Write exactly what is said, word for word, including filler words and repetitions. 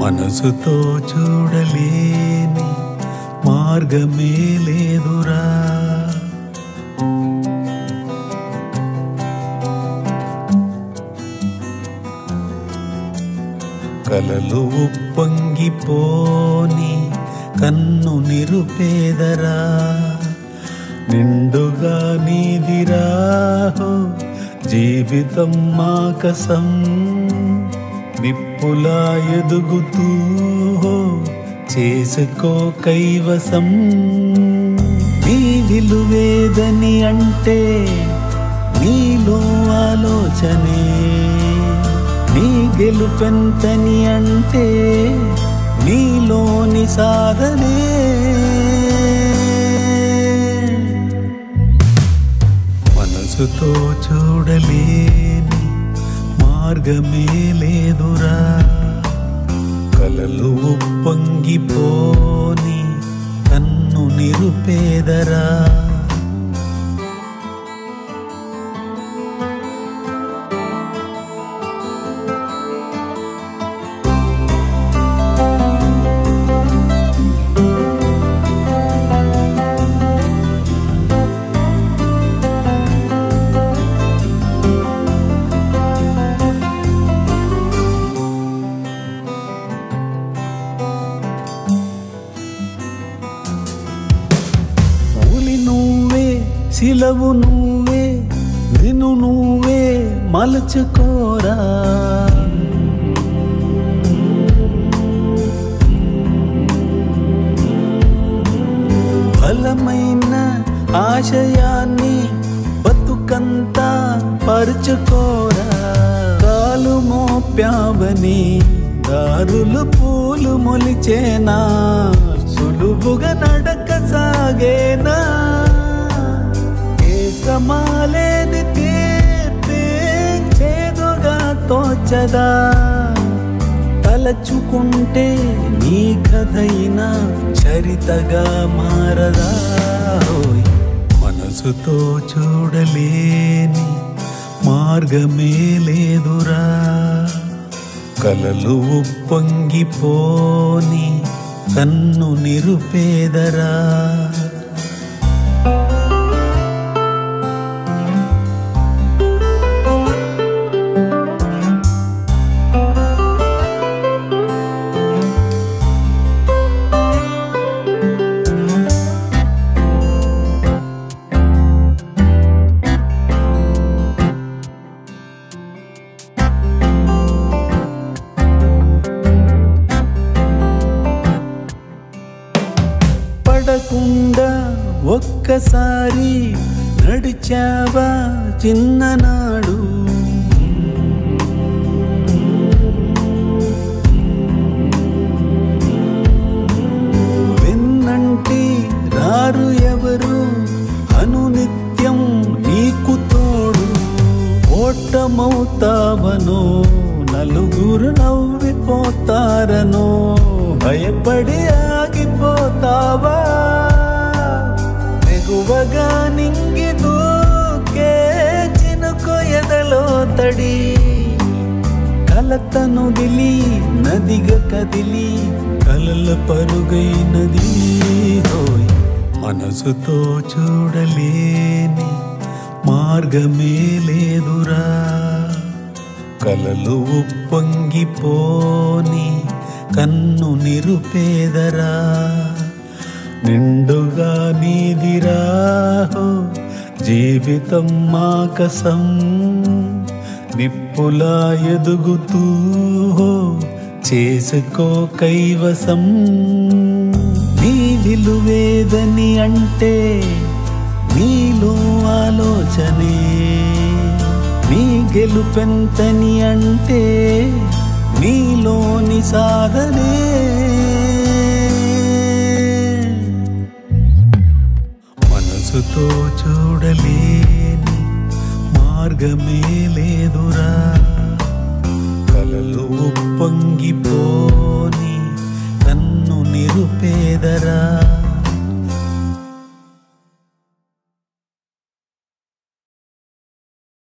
మనసుతో చూడలేని మార్గమే లేదురా కలలు ఉప్పొంగిపోని కన్ను నిరుపేదరా నిండుగా నీదిరా జీవితం మాకసం నిప్పులా ఎదుగుతూ చేసుకో కైవసం నీ విలువేదని అంటే నీలో ఆలోచనే నీ గెలుపెంతని అంటే నీలోని సాధనే మనసుతో చూడలేని మార్గమే లేదురా కలలు ఉప్పొంగిపోని కన్ను నిరుపేదరా సిలవు నువ్వే నిన్ను నువ్వే మలచుకోరా బలమైన ఆశయాన్ని బతుకంతా పరుచుకోరా కాలు మోప్యావని దారులు పూలు మొలిచేనా సులువుగా నడక సాగేనా కమాలేని తీర్తి చేదుగా తోచదా తలచుకుంటే నీ కథైనా చరితగా మారదా మనసుతో చూడలేని మార్గమే లేదురా కలలు ఉప్పొంగిపోని కన్ను నిరుపేదరా పడకుండా ఒక్కసారి నడిచావా చిన్ననాడు వెన్నంటి రారు ఎవరు అనునిత్యం నీకు తోడు ఓటమవుతావనో నలుగురు నవ్విపోతారనో భయపడి ఆగిపోతావా వెగువగా నింగి దూకే చినుకు ఎదలో తడి కలతను దిలి నదిగ కదిలి కలల పరుగైనది హోయ్ మనసుతో చూడలేని మార్గమే లేదురా కలలు ఉప్పొంగిపోని కన్ను నిరుపేదరా నిండుగా నీదిరా జీవితం మాకసం నిప్పులా ఎదుగుతూ చేసుకో కైవసం నీ విలువేదని అంటే నీలో ఆలోచనే నీ గెలుపెంతని అంటే నీలోని సాధనే మనసుతో చూడలేని మార్గమే లేదురా కలలు ఉప్పొంగిపో